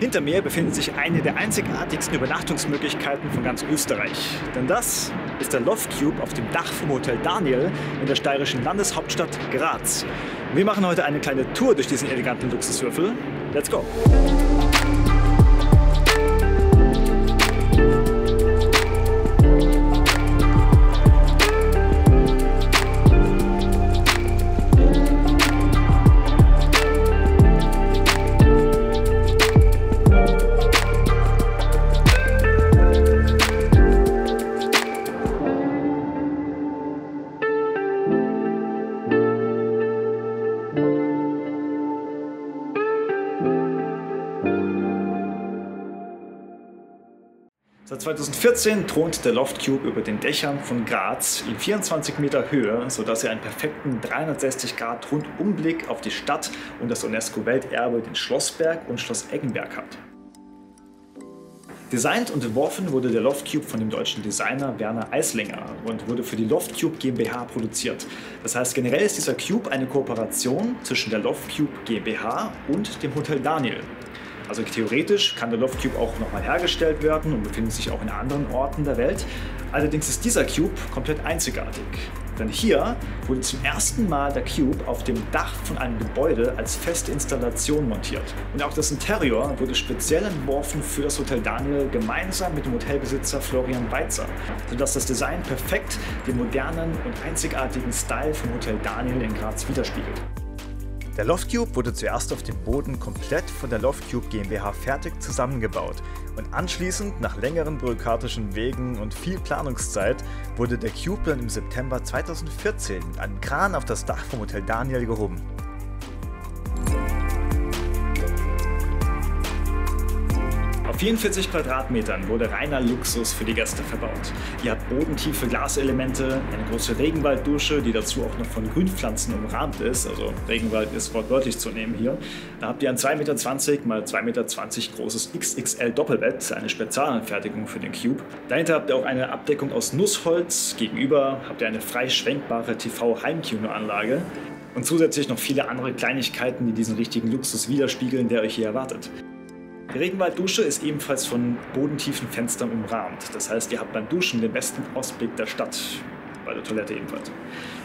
Hinter mir befinden sich eine der einzigartigsten Übernachtungsmöglichkeiten von ganz Österreich. Denn das ist der Loftcube auf dem Dach vom Hotel Daniel in der steirischen Landeshauptstadt Graz. Wir machen heute eine kleine Tour durch diesen eleganten Luxuswürfel. Let's go! Seit 2014 thront der Loftcube über den Dächern von Graz in 24 Meter Höhe, sodass er einen perfekten 360° Rundumblick auf die Stadt und das UNESCO-Welterbe, den Schlossberg und Schloss Eggenberg hat. Designt und entworfen wurde der Loftcube von dem deutschen Designer Werner Eislinger und wurde für die Loftcube GmbH produziert. Das heißt, generell ist dieser Cube eine Kooperation zwischen der Loftcube GmbH und dem Hotel Daniel. Also theoretisch kann der Loftcube auch nochmal hergestellt werden und befindet sich auch in anderen Orten der Welt. Allerdings ist dieser Cube komplett einzigartig. Denn hier wurde zum ersten Mal der Cube auf dem Dach von einem Gebäude als feste Installation montiert. Und auch das Interieur wurde speziell entworfen für das Hotel Daniel gemeinsam mit dem Hotelbesitzer Florian Weitzer, sodass das Design perfekt den modernen und einzigartigen Style vom Hotel Daniel in Graz widerspiegelt. Der Loftcube wurde zuerst auf dem Boden komplett von der Loftcube GmbH fertig zusammengebaut und anschließend nach längeren bürokratischen Wegen und viel Planungszeit wurde der Cube dann im September 2014 mit einem Kran auf das Dach vom Hotel Daniel gehoben. Auf 44 Quadratmetern wurde reiner Luxus für die Gäste verbaut. Ihr habt bodentiefe Glaselemente, eine große Regenwalddusche, die dazu auch noch von Grünpflanzen umrahmt ist, also Regenwald ist wortwörtlich zu nehmen hier. Da habt ihr ein 2,20 m x 2,20 m großes XXL Doppelbett, eine Spezialanfertigung für den Cube. Dahinter habt ihr auch eine Abdeckung aus Nussholz, gegenüber habt ihr eine frei schwenkbare TV-Heimkinoanlage und zusätzlich noch viele andere Kleinigkeiten, die diesen richtigen Luxus widerspiegeln, der euch hier erwartet. Die Regenwalddusche ist ebenfalls von bodentiefen Fenstern umrahmt. Das heißt, ihr habt beim Duschen den besten Ausblick der Stadt, bei der Toilette ebenfalls.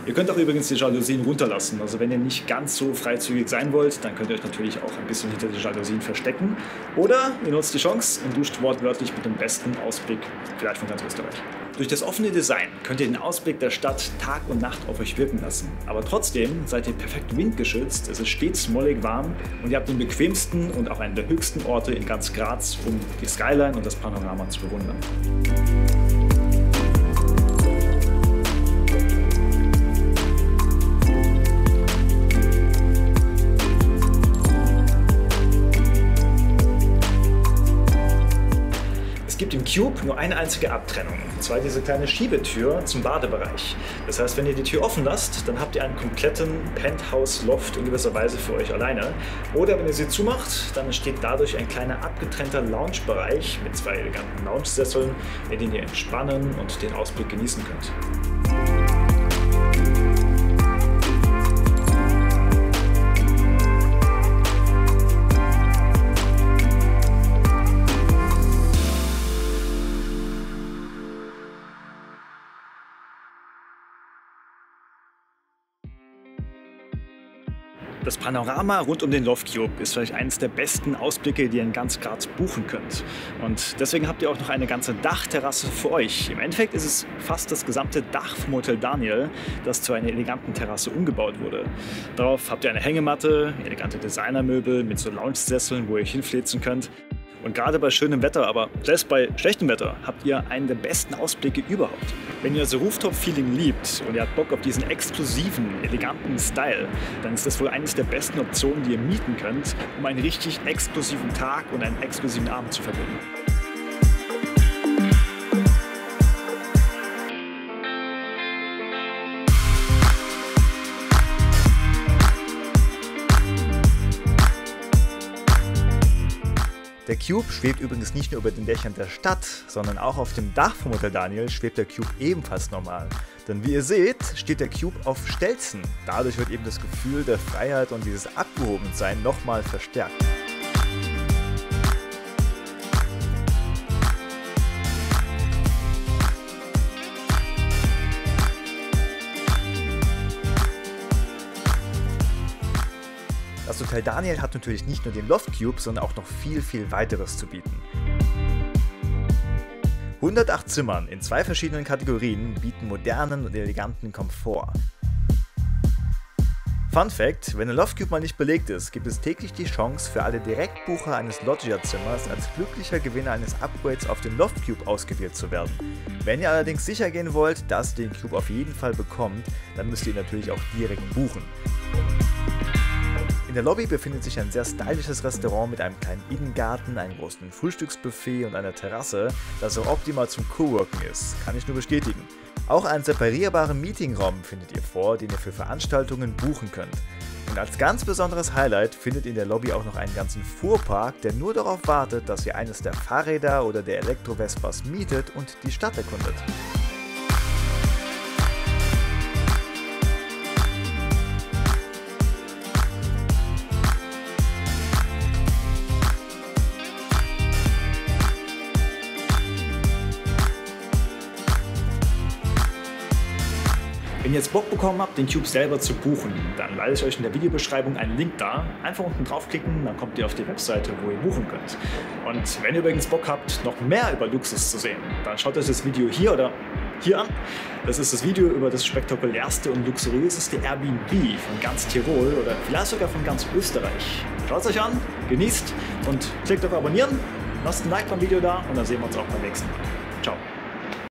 Ihr könnt auch übrigens die Jalousien runterlassen. Also wenn ihr nicht ganz so freizügig sein wollt, dann könnt ihr euch natürlich auch ein bisschen hinter die Jalousien verstecken. Oder ihr nutzt die Chance und duscht wortwörtlich mit dem besten Ausblick, vielleicht von ganz Österreich. Durch das offene Design könnt ihr den Ausblick der Stadt Tag und Nacht auf euch wirken lassen. Aber trotzdem seid ihr perfekt windgeschützt, es ist stets mollig warm und ihr habt den bequemsten und auch einen der höchsten Orte in ganz Graz, um die Skyline und das Panorama zu bewundern. Es gibt im Cube nur eine einzige Abtrennung, und zwar diese kleine Schiebetür zum Badebereich. Das heißt, wenn ihr die Tür offen lasst, dann habt ihr einen kompletten Penthouse-Loft in gewisser Weise für euch alleine. Oder wenn ihr sie zumacht, dann entsteht dadurch ein kleiner abgetrennter Lounge-Bereich mit zwei eleganten Lounge-Sesseln, in denen ihr entspannen und den Ausblick genießen könnt. Das Panorama rund um den Loftcube ist vielleicht eines der besten Ausblicke, die ihr in ganz Graz buchen könnt. Und deswegen habt ihr auch noch eine ganze Dachterrasse für euch. Im Endeffekt ist es fast das gesamte Dach vom Hotel Daniel, das zu einer eleganten Terrasse umgebaut wurde. Darauf habt ihr eine Hängematte, elegante Designermöbel mit so Lounge-Sesseln, wo ihr euch hinfläzen könnt. Und gerade bei schönem Wetter, aber selbst bei schlechtem Wetter, habt ihr einen der besten Ausblicke überhaupt. Wenn ihr also Rooftop-Feeling liebt und ihr habt Bock auf diesen exklusiven, eleganten Style, dann ist das wohl eines der besten Optionen, die ihr mieten könnt, um einen richtig exklusiven Tag und einen exklusiven Abend zu verbringen. Der Cube schwebt übrigens nicht nur über den Dächern der Stadt, sondern auch auf dem Dach vom Hotel Daniel schwebt der Cube ebenfalls normal. Denn wie ihr seht, steht der Cube auf Stelzen. Dadurch wird eben das Gefühl der Freiheit und dieses Abgehobensein nochmal verstärkt. Hotel Daniel hat natürlich nicht nur den Loftcube, sondern auch noch viel, viel weiteres zu bieten. 108 Zimmern in 2 verschiedenen Kategorien bieten modernen und eleganten Komfort. Fun Fact: Wenn der Loftcube mal nicht belegt ist, gibt es täglich die Chance für alle Direktbucher eines Loggia-Zimmers, als glücklicher Gewinner eines Upgrades auf den Loftcube ausgewählt zu werden. Wenn ihr allerdings sicher gehen wollt, dass ihr den Cube auf jeden Fall bekommt, dann müsst ihr ihn natürlich auch direkt buchen. In der Lobby befindet sich ein sehr stylisches Restaurant mit einem kleinen Innengarten, einem großen Frühstücksbuffet und einer Terrasse, das auch optimal zum Coworken ist, kann ich nur bestätigen. Auch einen separierbaren Meetingraum findet ihr vor, den ihr für Veranstaltungen buchen könnt. Und als ganz besonderes Highlight findet ihr in der Lobby auch noch einen ganzen Fuhrpark, der nur darauf wartet, dass ihr eines der Fahrräder oder der Elektro-Vespas mietet und die Stadt erkundet. Wenn ihr jetzt Bock bekommen habt, den Cube selber zu buchen, dann leite ich euch in der Videobeschreibung einen Link da. Einfach unten draufklicken, dann kommt ihr auf die Webseite, wo ihr buchen könnt. Und wenn ihr übrigens Bock habt, noch mehr über Luxus zu sehen, dann schaut euch das Video hier oder hier an. Das ist das Video über das spektakulärste und luxuriöseste Airbnb von ganz Tirol oder vielleicht sogar von ganz Österreich. Schaut es euch an, genießt und klickt auf Abonnieren, lasst ein Like beim Video da und dann sehen wir uns auch beim nächsten Mal.